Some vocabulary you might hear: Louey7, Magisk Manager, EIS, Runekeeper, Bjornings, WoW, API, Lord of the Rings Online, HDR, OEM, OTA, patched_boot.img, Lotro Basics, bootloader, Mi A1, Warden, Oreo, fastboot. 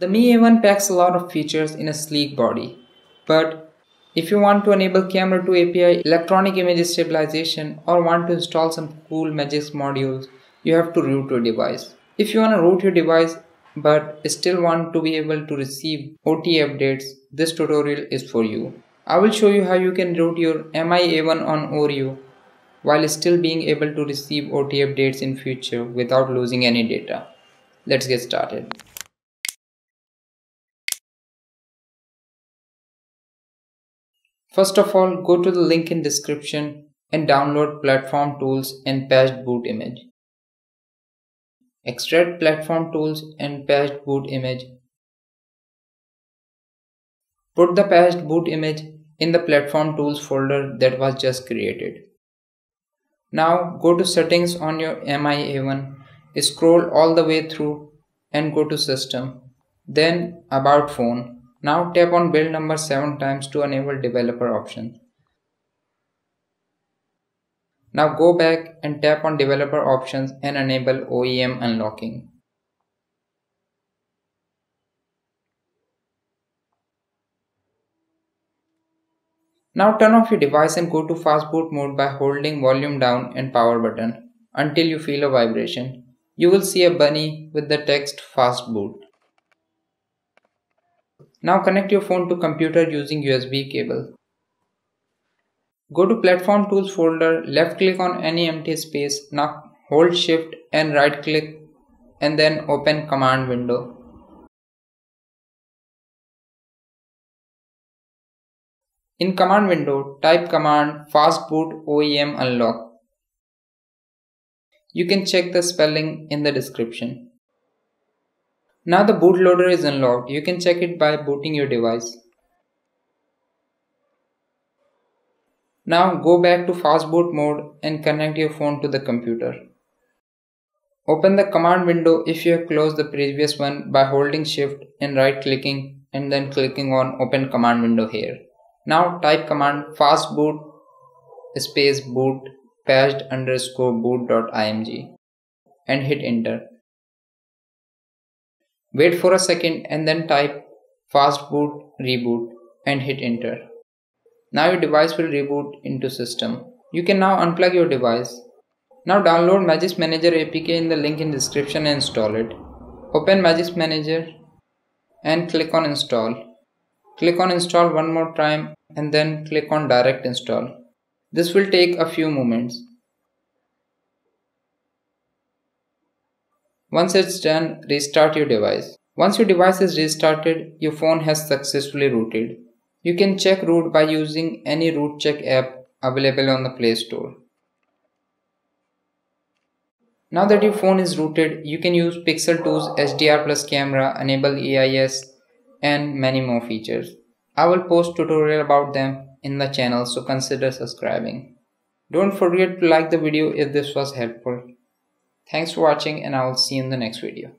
The Mi A1 packs a lot of features in a sleek body, but if you want to enable Camera 2 API, electronic image stabilization, or want to install some cool Magisk modules, you have to root your device. If you want to root your device but still want to be able to receive OTA updates, this tutorial is for you. I will show you how you can route your Mi A1 on Oreo while still being able to receive OTA updates in future without losing any data. Let's get started. First of all, go to the link in description and download Platform Tools and Fastboot image. Extract Platform Tools and Fastboot image. Put the Fastboot image in the Platform Tools folder that was just created. Now go to Settings on your Mi A1, scroll all the way through and go to System, then About Phone. Now tap on build number 7 times to enable developer option. Now go back and tap on developer options and enable OEM unlocking. Now turn off your device and go to fastboot mode by holding volume down and power button until you feel a vibration. You will see a bunny with the text fastboot. Now connect your phone to computer using USB cable. Go to Platform Tools folder, left click on any empty space, now hold shift and right click and then open command window. In command window, type command fastboot OEM unlock. You can check the spelling in the description. Now the bootloader is unlocked. You can check it by booting your device. Now go back to fastboot mode and connect your phone to the computer. Open the command window if you have closed the previous one by holding shift and right clicking and then clicking on open command window here. Now type command fastboot space boot patched underscore boot.img and hit enter. Wait for a second and then type fastboot reboot and hit enter. Now your device will reboot into system. You can now unplug your device. Now download Magisk Manager APK in the link in description and install it. Open Magisk Manager and click on install. Click on install one more time and then click on direct install. This will take a few moments. Once it's done, restart your device. Once your device is restarted, your phone has successfully rooted. You can check root by using any root check app available on the Play Store. Now that your phone is rooted, you can use Pixel 2's HDR plus camera, enable EIS and many more features. I will post tutorial about them in the channel, so consider subscribing. Don't forget to like the video if this was helpful. Thanks for watching and I will see you in the next video.